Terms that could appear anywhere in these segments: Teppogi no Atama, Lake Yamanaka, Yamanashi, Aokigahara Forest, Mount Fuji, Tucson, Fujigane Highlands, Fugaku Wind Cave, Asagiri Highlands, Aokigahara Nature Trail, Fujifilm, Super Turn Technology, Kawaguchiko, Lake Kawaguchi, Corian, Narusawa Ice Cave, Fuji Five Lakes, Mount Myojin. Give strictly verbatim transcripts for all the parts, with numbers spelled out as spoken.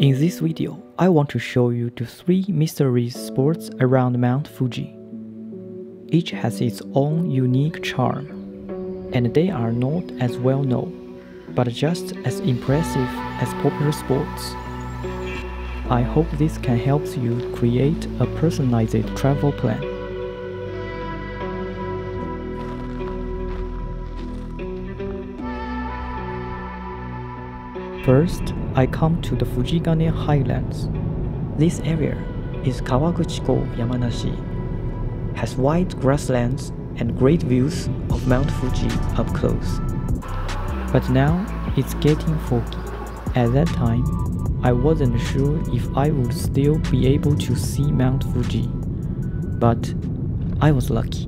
In this video, I want to show you the three mystery spots around Mount Fuji. Each has its own unique charm, and they are not as well known, but just as impressive as popular spots. I hope this can help you create a personalized travel plan. First, I come to the Fujigane Highlands. This area is Kawaguchiko, Yamanashi, has wide grasslands and great views of Mount Fuji up close. But now it's getting foggy. At that time, I wasn't sure if I would still be able to see Mount Fuji, but I was lucky.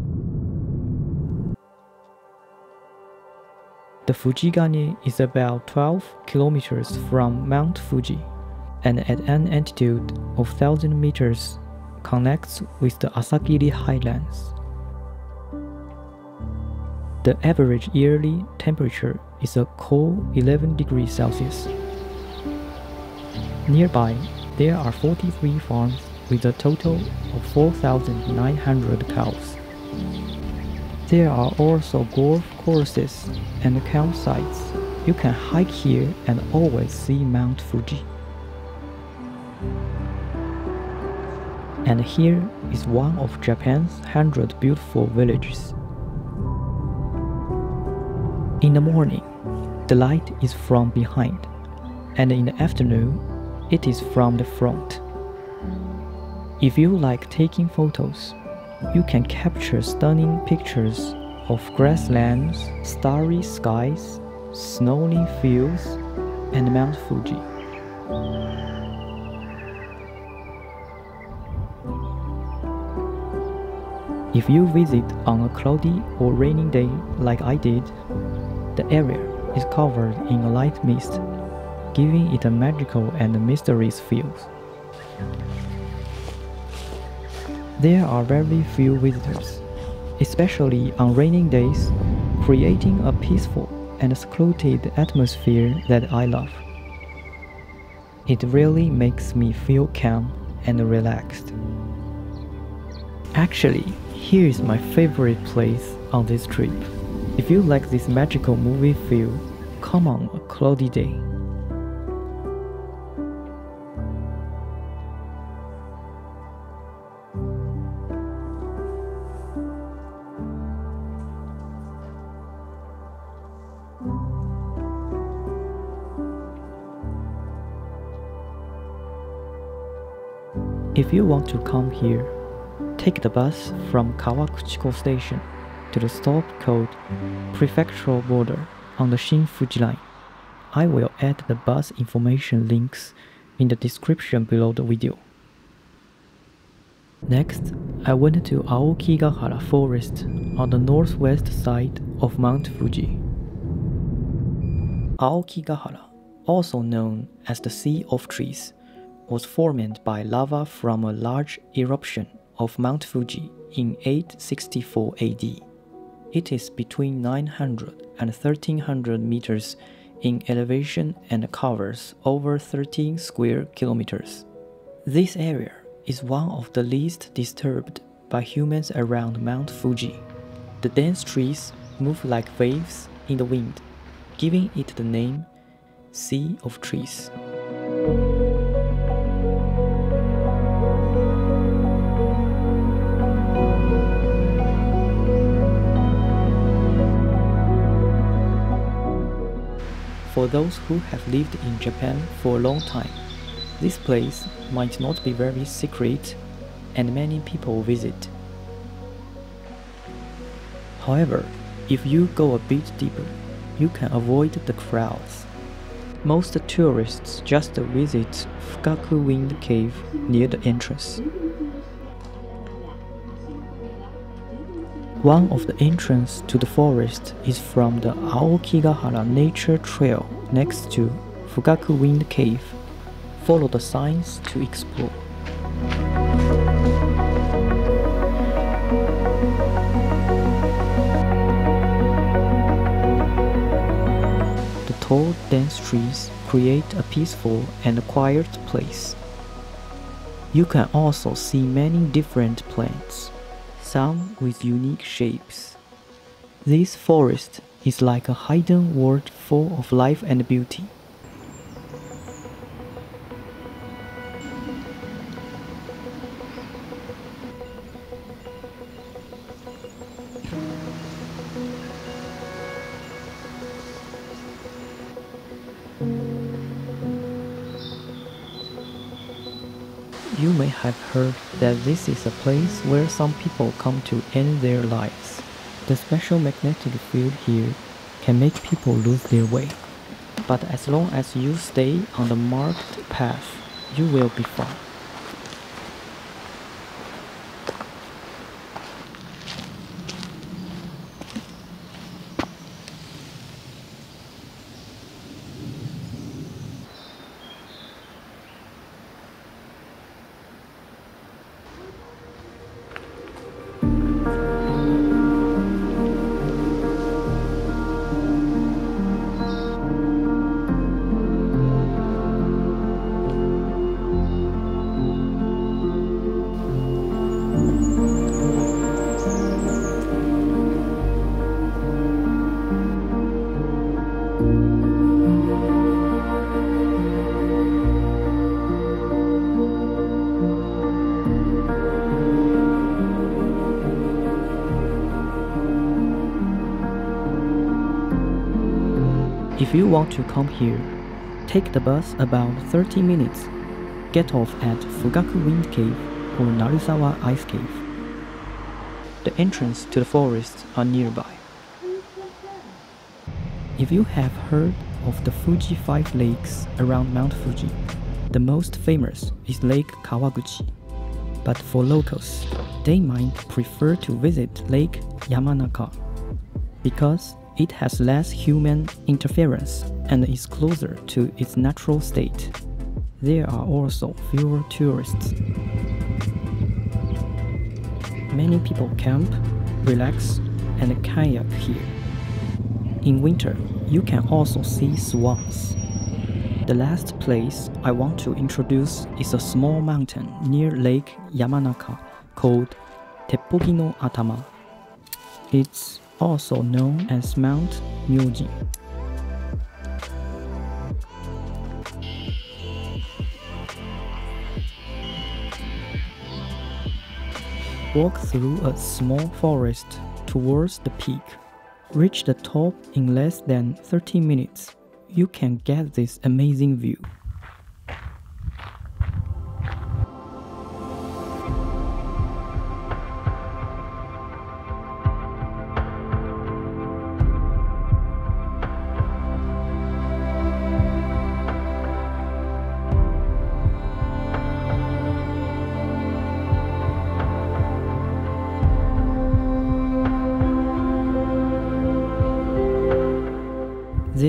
The Fujigane is about twelve kilometers from Mount Fuji, and at an altitude of one thousand meters connects with the Asagiri Highlands. The average yearly temperature is a cold eleven degrees Celsius. Nearby, there are forty-three farms with a total of four thousand nine hundred cows. There are also golf courses and campsites. You can hike here and always see Mount Fuji. And here is one of Japan's hundred beautiful villages. In the morning, the light is from behind, and in the afternoon, it is from the front. If you like taking photos, you can capture stunning pictures of grasslands, starry skies, snowy fields, and Mount Fuji. If you visit on a cloudy or rainy day like I did, the area is covered in a light mist, giving it a magical and mysterious feel. There are very few visitors, especially on rainy days, creating a peaceful and secluded atmosphere that I love. It really makes me feel calm and relaxed. Actually, here is my favorite place on this trip. If you like this magical movie feel, come on a cloudy day. If you want to come here, take the bus from Kawaguchiko Station to the stop called Prefectural Border on the Shin-Fuji Line. I will add the bus information links in the description below the video. Next, I went to Aokigahara Forest on the northwest side of Mount Fuji. Aokigahara, also known as the Sea of Trees, was formed by lava from a large eruption of Mount Fuji in eight sixty-four A D. It is between nine hundred and thirteen hundred meters in elevation and covers over thirteen square kilometers. This area is one of the least disturbed by humans around Mount Fuji. The dense trees move like waves in the wind, giving it the name Sea of Trees. For those who have lived in Japan for a long time, this place might not be very secret and many people visit. However, if you go a bit deeper, you can avoid the crowds. Most tourists just visit Fugaku Wind Cave near the entrance. One of the entrances to the forest is from the Aokigahara Nature Trail next to Fugaku Wind Cave. Follow the signs to explore. The tall, dense trees create a peaceful and quiet place. You can also see many different plants, some with unique shapes. This forest is like a hidden world full of life and beauty. You may have heard that this is a place where some people come to end their lives. The special magnetic field here can make people lose their way. But as long as you stay on the marked path, you will be fine. If you want to come here, take the bus about thirty minutes, get off at Fugaku Wind Cave or Narusawa Ice Cave. The entrance to the forest are nearby. If you have heard of the Fuji Five Lakes around Mount Fuji, the most famous is Lake Kawaguchi. But for locals, they might prefer to visit Lake Yamanaka, because it has less human interference and is closer to its natural state. There are also fewer tourists. Many people camp, relax, and kayak here. In winter, you can also see swans. The last place I want to introduce is a small mountain near Lake Yamanaka called Teppogi no Atama. It's also known as Mount Myojin. Walk through a small forest towards the peak. Reach the top in less than thirty minutes. You can get this amazing view.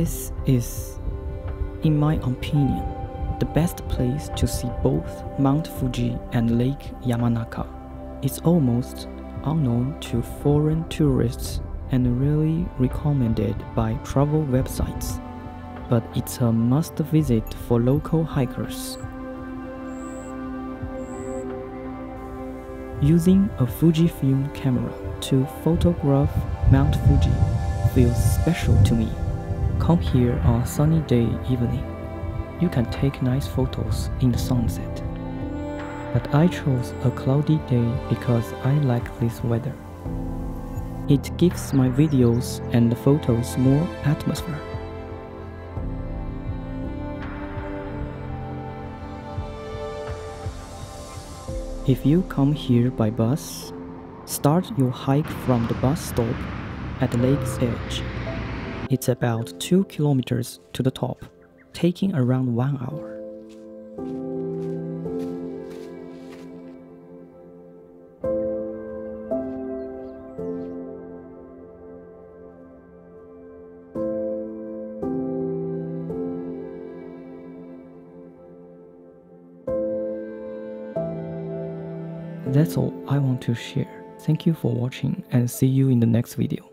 This is, in my opinion, the best place to see both Mount Fuji and Lake Yamanaka. It's almost unknown to foreign tourists and really recommended by travel websites. But it's a must visit for local hikers. Using a Fujifilm camera to photograph Mount Fuji feels special to me. Come here on a sunny day evening. You can take nice photos in the sunset. But I chose a cloudy day because I like this weather. It gives my videos and the photos more atmosphere. If you come here by bus, start your hike from the bus stop at the lake's edge. It's about two kilometers to the top, taking around one hour. That's all I want to share. Thank you for watching and see you in the next video.